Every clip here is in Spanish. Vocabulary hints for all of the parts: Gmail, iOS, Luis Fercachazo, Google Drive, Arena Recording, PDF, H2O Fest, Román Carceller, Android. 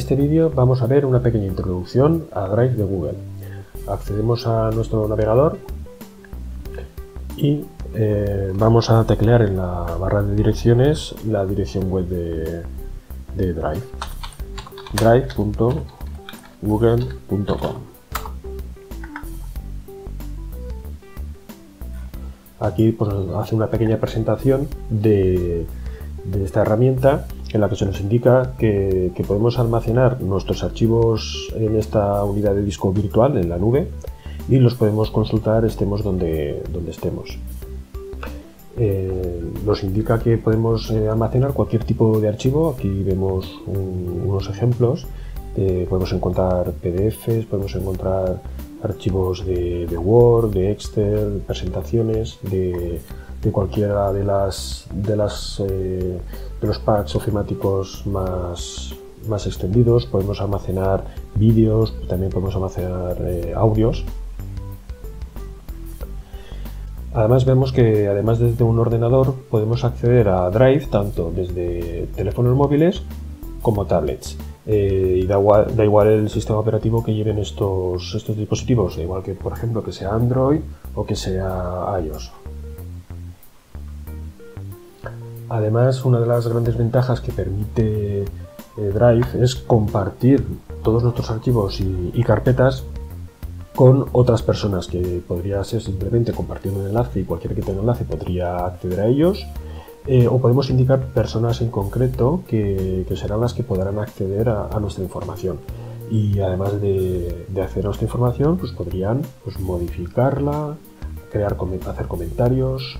este vídeo vamos a ver una pequeña introducción a Drive de Google. Accedemos a nuestro navegador y vamos a teclear en la barra de direcciones la dirección web de Drive, drive.google.com. Aquí pues, hace una pequeña presentación de esta herramienta en la que se nos indica que podemos almacenar nuestros archivos en esta unidad de disco virtual, en la nube, y los podemos consultar estemos donde estemos. Nos indica que podemos almacenar cualquier tipo de archivo. Aquí vemos unos ejemplos. Podemos encontrar PDFs, podemos encontrar archivos de Word, de Excel, presentaciones, de cualquiera de los packs ofimáticos más extendidos. Podemos almacenar vídeos, también podemos almacenar audios. Además vemos que desde un ordenador podemos acceder a Drive tanto desde teléfonos móviles como tablets. Y da igual el sistema operativo que lleven estos dispositivos, da igual que por ejemplo que sea Android o que sea iOS. Además, una de las grandes ventajas que permite Drive es compartir todos nuestros archivos y carpetas con otras personas, que podría ser simplemente compartir un enlace y cualquiera que tenga enlace podría acceder a ellos, o podemos indicar personas en concreto que serán las que podrán acceder a nuestra información, y además de acceder a nuestra información pues podrían modificarla, hacer comentarios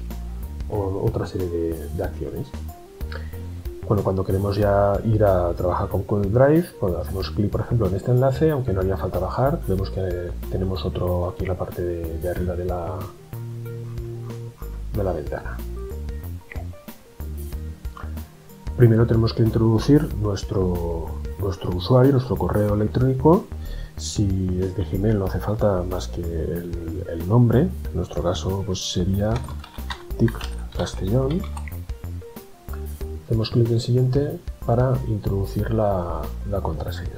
o otra serie de acciones. Bueno, cuando queremos ya ir a trabajar con Google Drive, cuando hacemos clic por ejemplo en este enlace, aunque no haría falta bajar, vemos que tenemos otro aquí en la parte de arriba de la ventana. Primero tenemos que introducir nuestro usuario, nuestro correo electrónico. Si es de Gmail no hace falta más que el nombre. En nuestro caso pues sería Tic Castellón. Hacemos clic en siguiente para introducir la contraseña.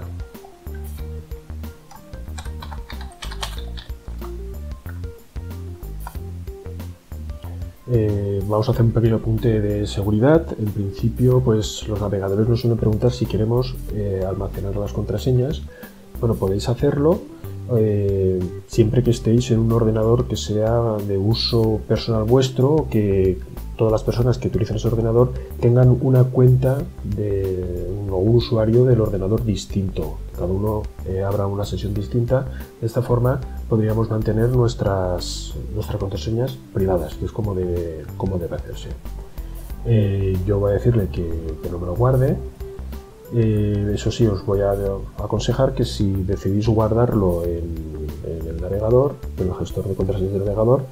Vamos a hacer un pequeño apunte de seguridad. En principio, pues los navegadores nos suelen preguntar si queremos almacenar las contraseñas. Bueno, podéis hacerlo siempre que estéis en un ordenador que sea de uso personal vuestro, que todas las personas que utilizan ese ordenador tengan una cuenta o un usuario del ordenador distinto. Cada uno abra una sesión distinta. De esta forma podríamos mantener nuestras contraseñas privadas, que es como debe hacerse. Yo voy a decirle que no me lo guarde. Eso sí, os voy a aconsejar que si decidís guardarlo en el navegador, en el gestor de contraseñas del navegador,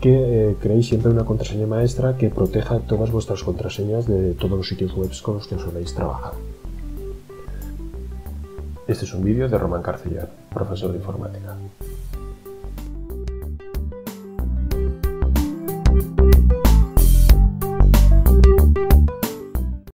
que creéis siempre una contraseña maestra que proteja todas vuestras contraseñas de todos los sitios web con los que soléis trabajar. Este es un vídeo de Román Carceller, profesor de informática.